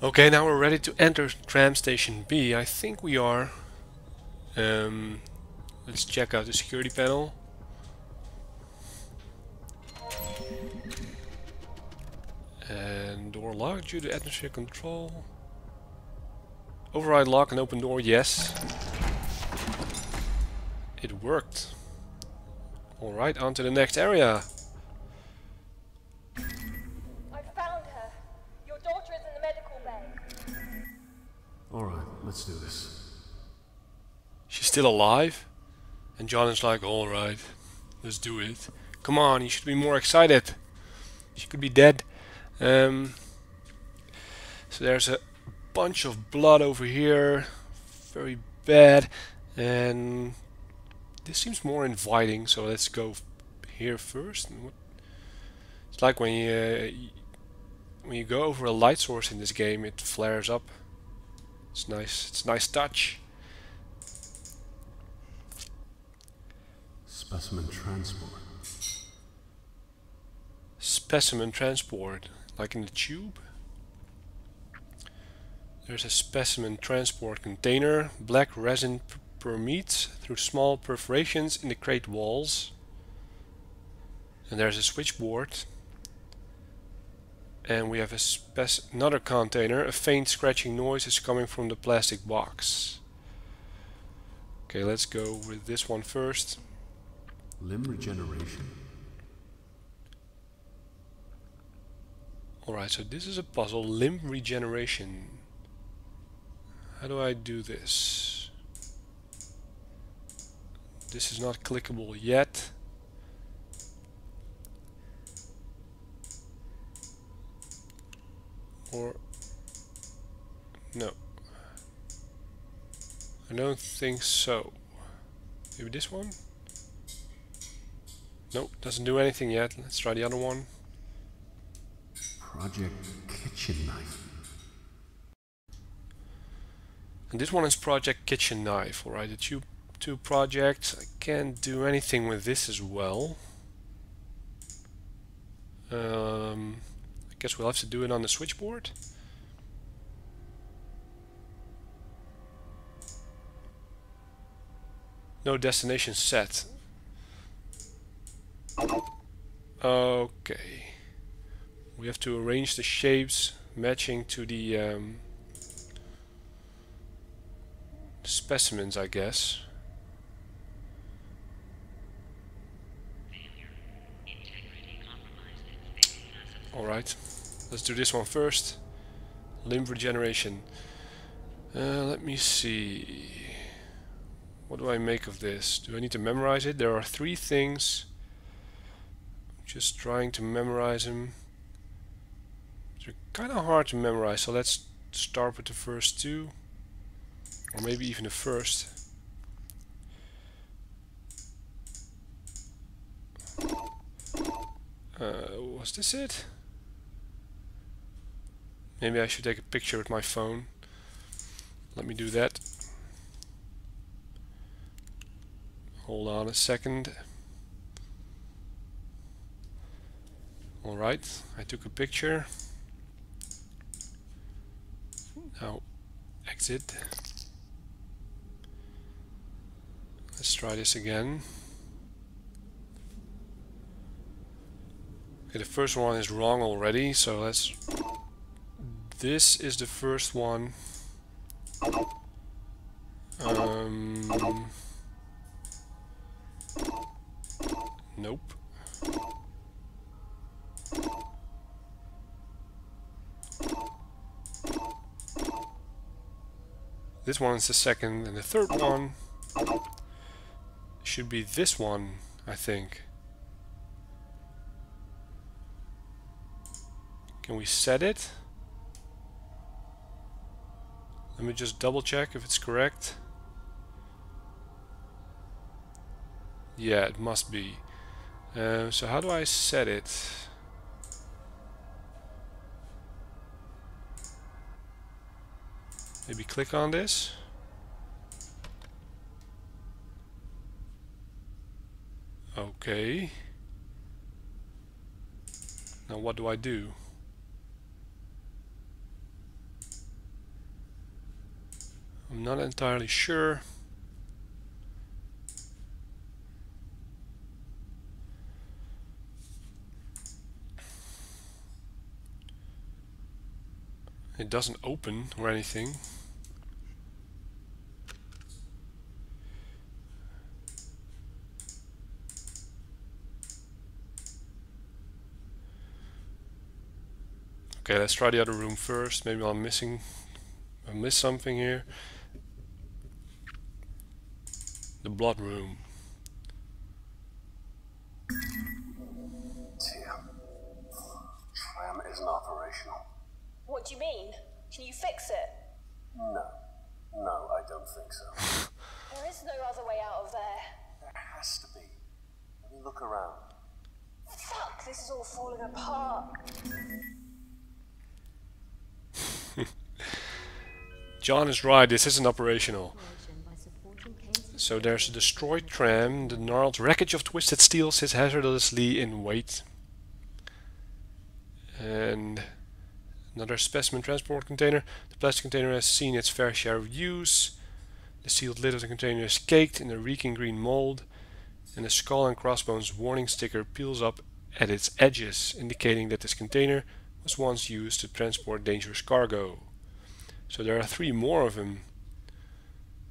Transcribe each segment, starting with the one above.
Okay, now we're ready to enter tram station B. I think we are. Let's check out the security panel. And door locked due to atmosphere control. Override lock and open door, yes. It worked. Alright, on to the next area. Let's do this. She's still alive? And John is like, alright, let's do it. Come on, you should be more excited. She could be dead. So there's a bunch of blood over here. Very bad. And this seems more inviting, so let's go here first. It's like when you go over a light source in this game, it flares up. It's nice. It's a nice touch. Specimen transport. Specimen transport, like in the tube. There's a specimen transport container. Black resin permeates through small perforations in the crate walls. And there's a switchboard. And we have another container. A faint scratching noise is coming from the plastic box. Okay, let's go with this one first. Limb regeneration. Alright, so this is a puzzle. Limb regeneration. How do I do this? This is not clickable yet. Or no, I don't think so. Maybe this one? Nope, doesn't do anything yet. Let's try the other one. Project Kitchen Knife. And this one is Project Kitchen Knife. Alright, the two projects. I can't do anything with this as well. Guess we'll have to do it on the switchboard. No destination set. Okay. We have to arrange the shapes matching to the specimens, I guess. Alright, let's do this one first. Limb regeneration. Let me see. What do I make of this? Do I need to memorize it? There are three things. I'm just trying to memorize them. They're kind of hard to memorize, so let's start with the first two. Or maybe even the first. Was this it? Maybe I should take a picture with my phone. Let me do that. Hold on a second. Alright, I took a picture. Now, exit. Let's try this again. Okay, the first one is wrong already, so let's... This is the first one. Nope. This one is the second, and the third one should be this one, I think. Can we set it? Let me just double check if it's correct. Yeah, it must be. So how do I set it? Maybe click on this. Okay. Now what do I do? I'm not entirely sure. It doesn't open or anything. Okay, let's try the other room first. Maybe I missed something here. The blood room. TM. Tram isn't operational. What do you mean? Can you fix it? No. No, I don't think so. There is no other way out of there. There has to be. Let me look around. Fuck, this is all falling apart. John is right, this isn't operational. So there's a destroyed tram, the gnarled wreckage of twisted steel sits hazardously in wait. And another specimen transport container. The plastic container has seen its fair share of use. The sealed lid of the container is caked in a reeking green mold, and a skull and crossbones warning sticker peels up at its edges, indicating that this container was once used to transport dangerous cargo. So there are three more of them.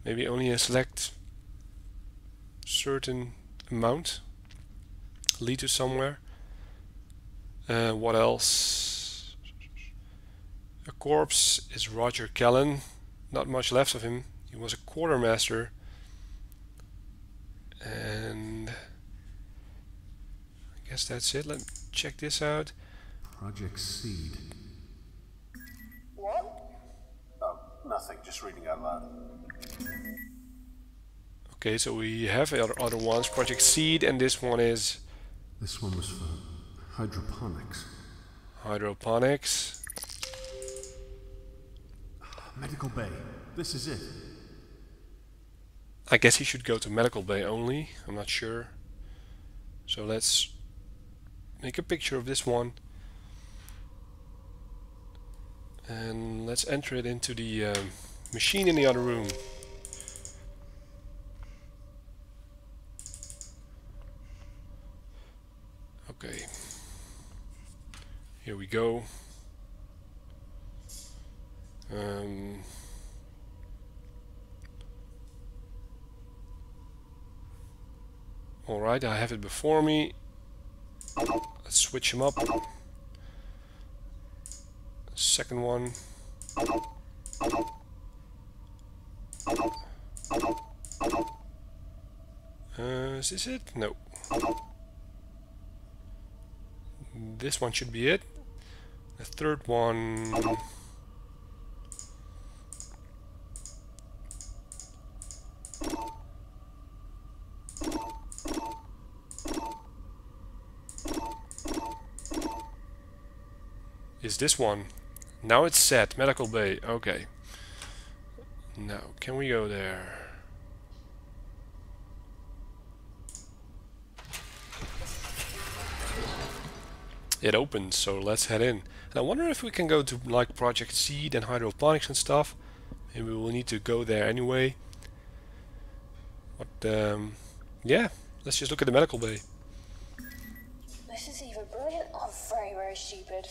Maybe only a select certain amount lead to somewhere. What else? A corpse is Roger Callan. Not much left of him. He was a quartermaster. And I guess that's it. Let me check this out. Project Seed. What? Nothing, just reading out loud. Okay, so we have other ones, Project Seed, and this one is... This one was for hydroponics. Hydroponics. Medical Bay, this is it. I guess he should go to Medical Bay only, I'm not sure. So let's make a picture of this one. And let's enter it into the machine in the other room. Okay. Here we go. Alright, I have it before me. Let's switch him up. Second one. Is this it? No. This one should be it. The third one. Is this one. Now it's set. Medical Bay. Okay. Now, can we go there? It opens, so let's head in. And I wonder if we can go to, like, Project Seed and hydroponics and stuff. Maybe we'll need to go there anyway. But, yeah. Let's just look at the Medical Bay. This is either brilliant or very, very stupid.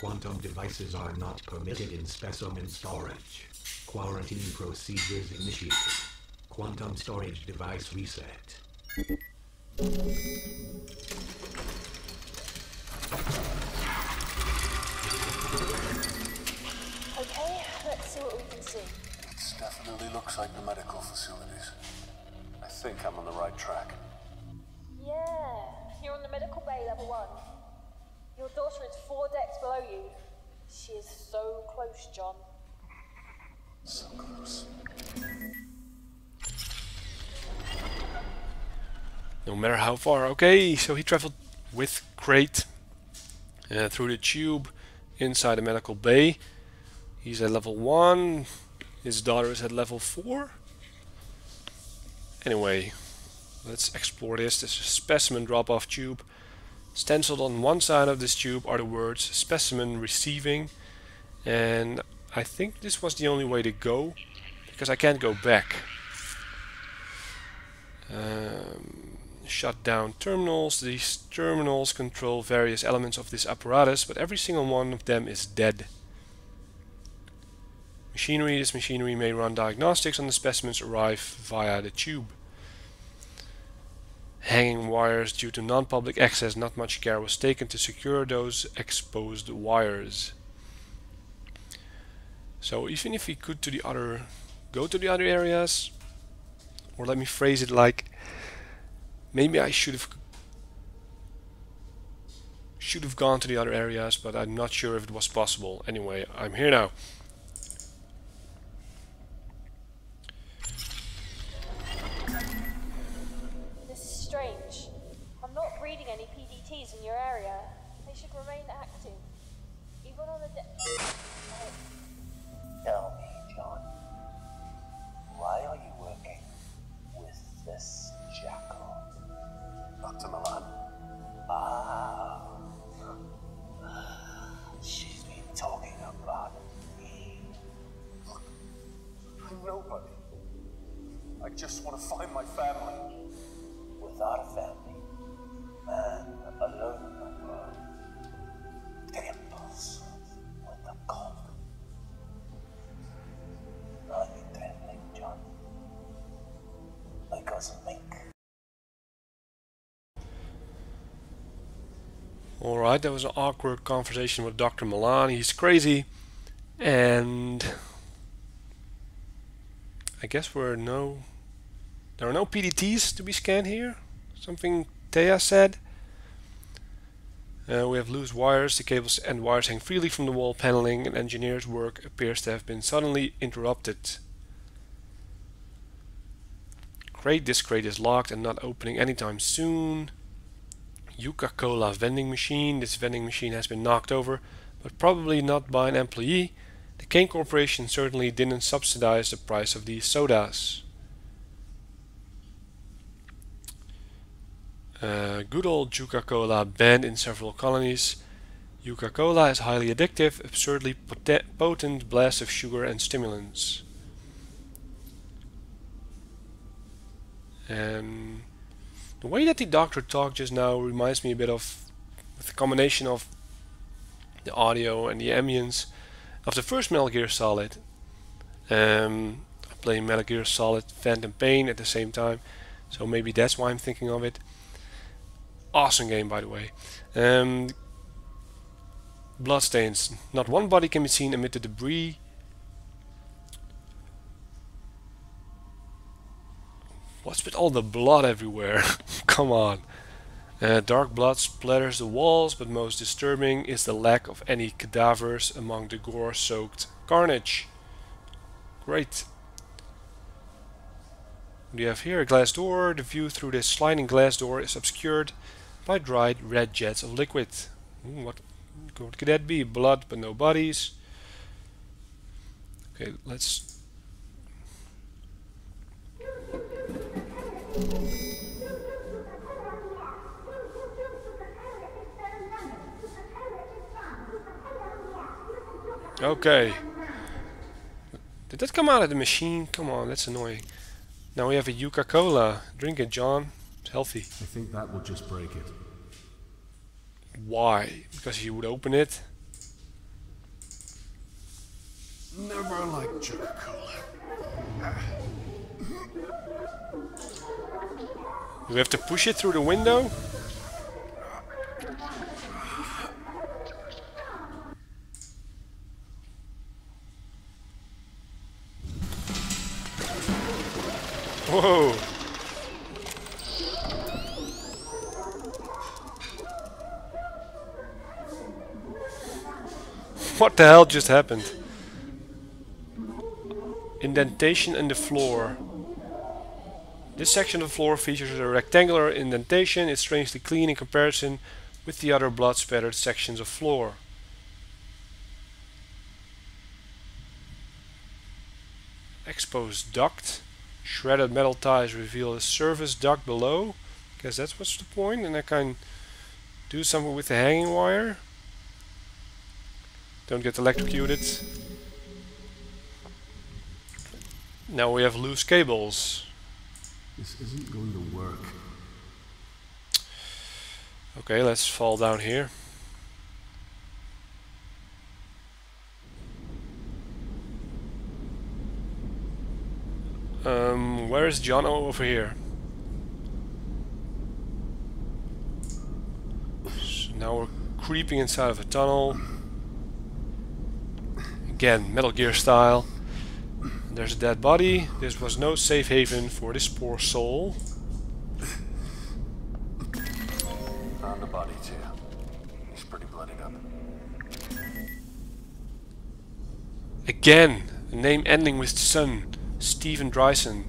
Quantum devices are not permitted in specimen storage. Quarantine procedures initiated. Quantum storage device reset. Okay, let's see what we can see. It definitely looks like the medical facilities. I think I'm on the right track. Yeah, you're on the Medical Bay level 1. Your daughter is 4 decks below you. She is so close, John. So close. No matter how far. Okay, so he traveled with crate through the tube inside a medical bay. He's at level 1. His daughter is at level 4. Anyway, let's explore this. This is a specimen drop-off tube. Stenciled on one side of this tube are the words specimen receiving, and I think this was the only way to go because I can't go back. Shut down terminals. These terminals control various elements of this apparatus, but every single one of them is dead. Machinery. This machinery may run diagnostics on the specimens arrive via the tube. Hanging wires. Due to non-public access, not much care was taken to secure those exposed wires. So even if we could go to the other areas, or let me phrase it like, maybe I should have gone to the other areas, but I'm not sure if it was possible. Anyway, I'm here now. This is strange. I'm not reading any PDTs in your area. They should remain active, even on the Tell me, John, why are you working with this jackal? Dr. Milan. Ah, she's been talking about me. Look, I'm nobody. I just want to find my family. Without a family, man alone in the world, temples with the cold. Are you trembling, John? Because of me. Alright, that was an awkward conversation with Dr. Milan. He's crazy. And I guess there are no PDTs to be scanned here. Something Thea said. We have loose wires. The cables and wires hang freely from the wall paneling, and engineer's work appears to have been suddenly interrupted. Crate. This crate is locked and not opening anytime soon. Yuca-Cola vending machine. This vending machine has been knocked over, but probably not by an employee. The Kane Corporation certainly didn't subsidize the price of these sodas. Good old Yuca-Cola, banned in several colonies. Yuca-Cola is highly addictive, absurdly potent blast of sugar and stimulants. The way that the doctor talked just now reminds me a bit of the combination of the audio and the ambience of the first Metal Gear Solid. I play Metal Gear Solid Phantom Pain at the same time, so maybe that's why I'm thinking of it. Awesome game, by the way. Bloodstains. Not one body can be seen amid the debris. What's with all the blood everywhere? Come on. Dark blood splatters the walls, but most disturbing is the lack of any cadavers among the gore-soaked carnage. Great. What do you have here? A glass door. The view through this sliding glass door is obscured by dried red jets of liquid. What could that be? Blood, but no bodies. Okay, let's... Okay. Did that come out of the machine? Come on, that's annoying. Now we have a Yuca-Cola. Drink it, John. It's healthy. I think that will just break it. Why? Because he would open it? Never liked Yuca-Cola. Do we have to push it through the window? Whoa! What the hell just happened? Indentation in the floor. This section of the floor features a rectangular indentation. It's strangely clean in comparison with the other blood-spattered sections of floor. Exposed duct. Shredded metal ties reveal a service duct below. Guess that's what's the point, and I can do something with the hanging wire. Don't get electrocuted. Now we have loose cables. This isn't going to work. Okay, let's fall down here. Where is Jono over here? So now we're creeping inside of a tunnel. Again, Metal Gear style. There's a dead body. This was no safe haven for this poor soul. Found the body too. He's pretty bloodied up. Again, a name ending with sun. Steven Dreisen.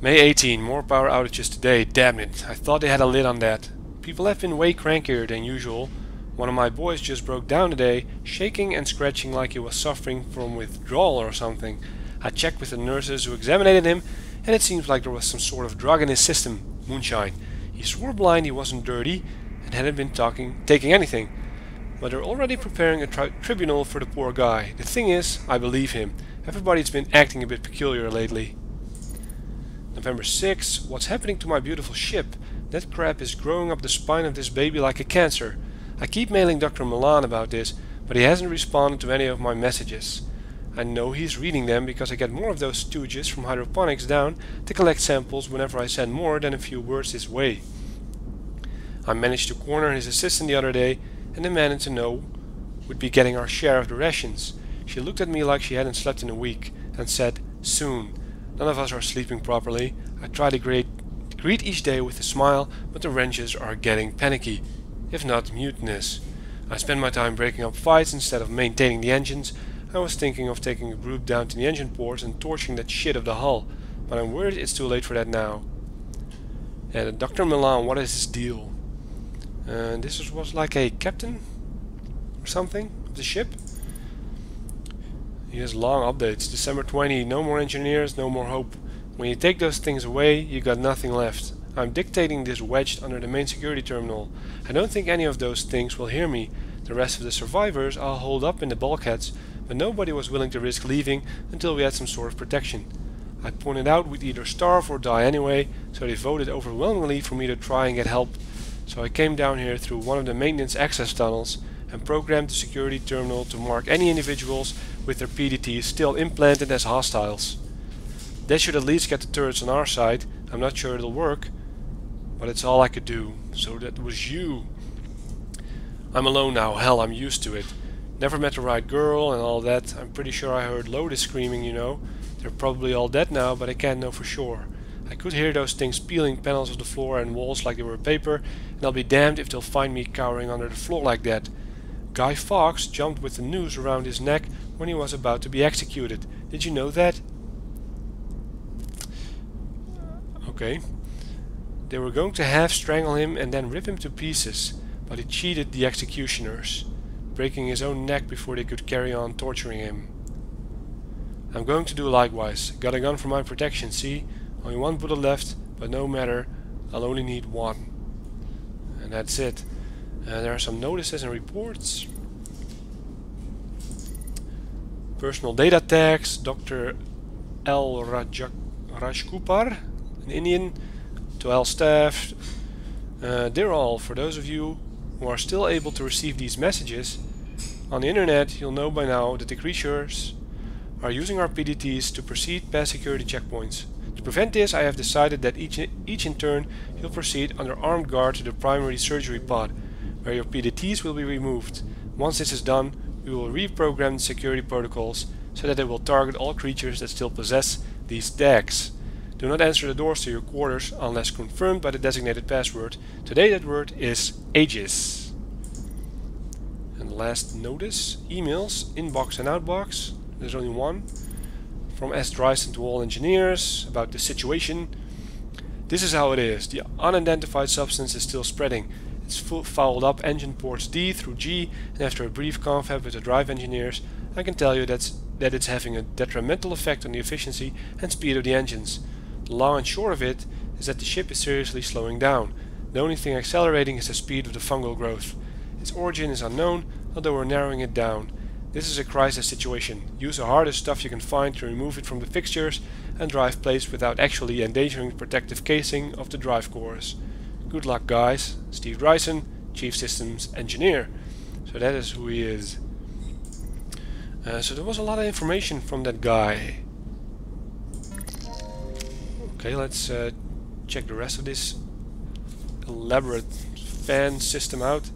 May 18. More power outages today. Damn it! I thought they had a lid on that. People have been way crankier than usual. One of my boys just broke down today, shaking and scratching like he was suffering from withdrawal or something. I checked with the nurses who examined him, and it seems like there was some sort of drug in his system, moonshine. He swore blind he wasn't dirty, and hadn't been taking anything. But they're already preparing a tribunal for the poor guy. The thing is, I believe him. Everybody's been acting a bit peculiar lately. November 6th, what's happening to my beautiful ship? That crab is growing up the spine of this baby like a cancer. I keep mailing Dr. Milan about this, but he hasn't responded to any of my messages. I know he's reading them because I get more of those stooges from hydroponics down to collect samples whenever I send more than a few words his way. I managed to corner his assistant the other day and demanded to know would be getting our share of the rations. She looked at me like she hadn't slept in a week and said, "Soon. None of us are sleeping properly." I try to greet each day with a smile, but the wrenches are getting panicky, if not mutinous. I spend my time breaking up fights instead of maintaining the engines. I was thinking of taking a group down to the engine ports and torching that shit of the hull, but I'm worried it's too late for that now. And Dr. Milan, what is his deal? This was like a captain or something of the ship. He has long updates. December 20, no more engineers, no more hope. When you take those things away, you got nothing left. I'm dictating this wedged under the main security terminal. I don't think any of those things will hear me. The rest of the survivors I'll hold up in the bulkheads, but nobody was willing to risk leaving until we had some sort of protection. I pointed out we'd either starve or die anyway, so they voted overwhelmingly for me to try and get help. So I came down here through one of the maintenance access tunnels and programmed the security terminal to mark any individuals with their PDTs still implanted as hostiles. That should at least get the turrets on our side. I'm not sure it'll work, but it's all I could do. So that was you. I'm alone now. Hell, I'm used to it. Never met the right girl and all that. I'm pretty sure I heard Lotus screaming, you know. They're probably all dead now, but I can't know for sure. I could hear those things peeling panels of the floor and walls like they were paper, and I'll be damned if they'll find me cowering under the floor like that. Guy Fawkes jumped with the noose around his neck when he was about to be executed. Did you know that? Okay. They were going to half-strangle him and then rip him to pieces, but he cheated the executioners, breaking his own neck before they could carry on torturing him. I'm going to do likewise. Got a gun for my protection, see? Only one bullet left, but no matter, I'll only need one. And that's it. There are some notices and reports. Personal data tags. Dr. L. Rajkupar, an Indian, to L staff. Dear all, for those of you who are still able to receive these messages on the internet, you'll know by now that the creatures are using our PDTs to proceed past security checkpoints. To prevent this, I have decided that each in turn you'll proceed under armed guard to the primary surgery pod, where your PDTs will be removed. Once this is done, we will reprogram the security protocols so that they will target all creatures that still possess these tags. Do not answer the doors to your quarters unless confirmed by the designated password. Today that word is ages. And last notice, emails, inbox and outbox, there's only one. From S. Drysden to all engineers about the situation. This is how it is. The unidentified substance is still spreading. It's fouled up engine ports D through G, and after a brief confab with the drive engineers, I can tell you that it's having a detrimental effect on the efficiency and speed of the engines. The long and short of it is that the ship is seriously slowing down. The only thing accelerating is the speed of the fungal growth. Its origin is unknown, although we're narrowing it down. This is a crisis situation. Use the hardest stuff you can find to remove it from the fixtures and drive plates without actually endangering the protective casing of the drive cores. Good luck, guys. Steve Bryson, Chief Systems Engineer. So that is who he is. So there was a lot of information from that guy. Okay, let's check the rest of this elaborate fan system out.